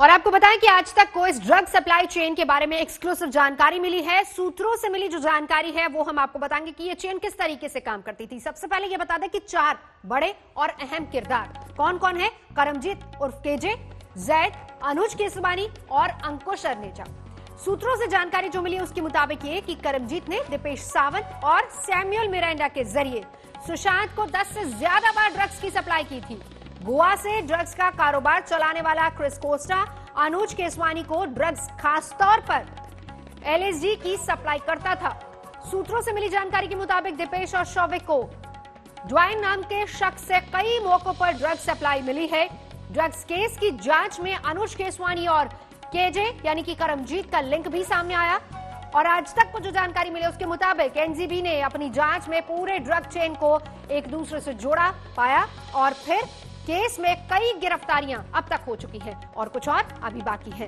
और आपको बताएं कि आज तक को इस ड्रग सप्लाई चेन के बारे में एक्सक्लूसिव जानकारी मिली है। सूत्रों से मिली जो जानकारी है वो हम आपको बताएंगे कि ये चेन किस तरीके से काम करती थी। सबसे पहले ये बता दें कि 4 बड़े और अहम किरदार कौन कौन है। करमजीत उर्फ केजे, जैद, अनुज केसरवानी और अंकुश अरनेजा। सूत्रों से जानकारी जो मिली है उसके मुताबिक ये कि करमजीत ने दीपेश सावंत और सैमुअल मिरांडा के जरिए सुशांत को 10 से ज्यादा बार ड्रग्स की सप्लाई की थी। गोवा से ड्रग्स का कारोबार चलाने वाला क्रिस कोस्टा अनुज केसवानी को ड्रग्स खासतौर पर एलएसडी की सप्लाई करता था। सूत्रों से मिली जानकारी के मुताबिक दीपेश और शौविक को ड्वाइन नाम के शख्स से कई मौकों पर ड्रग्स सप्लाई मिली है। ड्रग्स केस की जांच में अनुज केसवानी और केजे यानी कि करमजीत का लिंक भी सामने आया। और आज तक को जो जानकारी मिली उसके मुताबिक एनसीबी ने अपनी जांच में पूरे ड्रग चेन को एक दूसरे से जोड़ा पाया और फिर केस में कई गिरफ्तारियां अब तक हो चुकी हैं और कुछ और अभी बाकी है।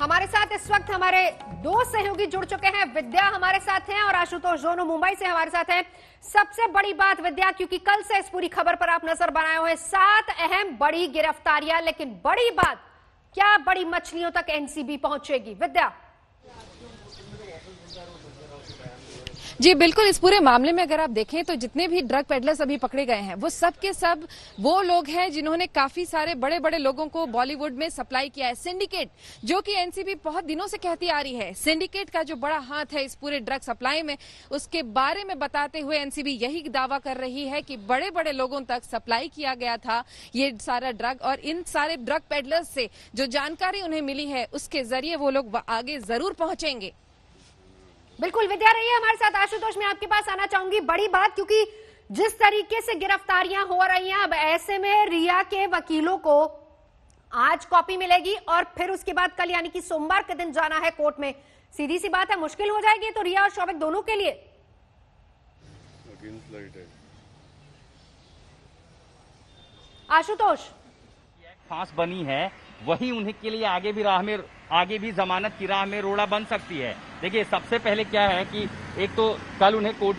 हमारे साथ इस वक्त हमारे 2 सहयोगी जुड़ चुके हैं। विद्या हमारे साथ हैं और आशुतोष, दोनों मुंबई से हमारे साथ हैं। सबसे बड़ी बात विद्या, क्योंकि कल से इस पूरी खबर पर आप नजर बनाए हुए हैं, 7 अहम बड़ी गिरफ्तारियां, लेकिन बड़ी बात क्या बड़ी मछलियों तक एनसीबी पहुंचेगी। विद्या जी बिल्कुल, इस पूरे मामले में अगर आप देखें तो जितने भी ड्रग पेडलर्स अभी पकड़े गए हैं वो सब के सब वो लोग हैं जिन्होंने काफी सारे बड़े बड़े लोगों को बॉलीवुड में सप्लाई किया है। सिंडिकेट जो कि एनसीबी बहुत दिनों से कहती आ रही है, सिंडिकेट का जो बड़ा हाथ है इस पूरे ड्रग सप्लाई में, उसके बारे में बताते हुए एनसीबी यही दावा कर रही है कि बड़े बड़े लोगों तक सप्लाई किया गया था ये सारा ड्रग। और इन सारे ड्रग पेडलर्स से जो जानकारी उन्हें मिली है उसके जरिए वो लोग आगे जरूर पहुंचेंगे। बिल्कुल विद्या, रही है हमारे साथ। आशुतोष मैं आपके पास आना चाहूंगी। बड़ी बात, क्योंकि जिस तरीके से गिरफ्तारियां हो रही हैं, अब ऐसे में रिया के वकीलों को आज कॉपी मिलेगी और फिर उसके बाद कल यानी कि सोमवार के दिन जाना है कोर्ट में। सीधी सी बात है, मुश्किल हो जाएगी तो रिया और शौविक दोनों के लिए। आशुतोष, फांस बनी है वही उनके लिए आगे भी जमानत की राह में रोड़ा बन सकती है। देखिए सबसे पहले क्या है कि एक तो कल उन्हें कोर्ट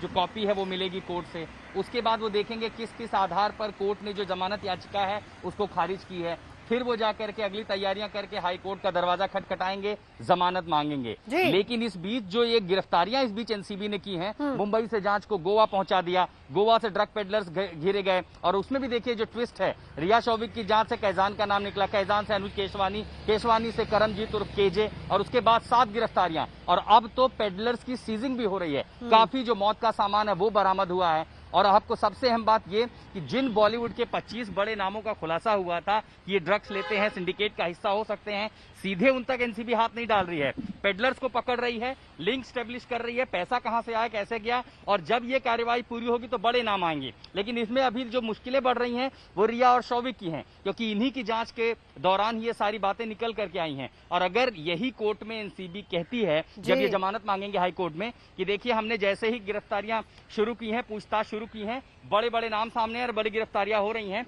जो कॉपी है वो मिलेगी कोर्ट से, उसके बाद वो देखेंगे किस किस आधार पर कोर्ट ने जो जमानत याचिका है उसको खारिज की है। फिर वो जाकर के अगली तैयारियां करके हाई कोर्ट का दरवाजा खटखटाएंगे, जमानत मांगेंगे। लेकिन इस बीच जो ये गिरफ्तारियां इस बीच एनसीबी ने की हैं, मुंबई से जांच को गोवा पहुंचा दिया, गोवा से ड्रग पेडलर्स घेरे गए। और उसमें भी देखिए जो ट्विस्ट है, रिया शौविक की जांच से कैजान का नाम निकला, कैजान से अनुज केसवानी, केसवानी से करमजीत उर्फ केजे, और उसके बाद 7 गिरफ्तारियां। और अब तो पेडलर्स की सीजिंग भी हो रही है, काफी जो मौत का सामान है वो बरामद हुआ है। और आपको सबसे अहम बात ये कि जिन बॉलीवुड के 25 बड़े नामों का खुलासा हुआ था कि ये ड्रग्स लेते हैं, सिंडिकेट का हिस्सा हो सकते हैं, सीधे उन तक एनसीबी हाथ नहीं डाल रही है, पेडलर्स को पकड़ रही है, लिंक स्टेब्लिश कर रही है, पैसा कहां से आया कैसे गया। और जब ये कार्यवाही पूरी होगी तो बड़े नाम आएंगे। लेकिन इसमें अभी जो मुश्किलें बढ़ रही हैं वो रिया और शौविक की हैं, क्योंकि इन्हीं की जांच के दौरान ये सारी बातें निकल करके आई हैं। और अगर यही कोर्ट में एनसीबी कहती है, जब ये जमानत मांगेंगे हाईकोर्ट में, कि देखिए हमने जैसे ही गिरफ्तारियां शुरू की हैं, पूछताछ शुरू की हैं, बड़े बड़े नाम सामने और बड़ी गिरफ्तारियां हो रही हैं,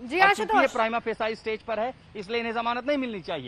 प्राइमा फेसाई स्टेज पर है, इसलिए इन्हें जमानत नहीं मिलनी चाहिए।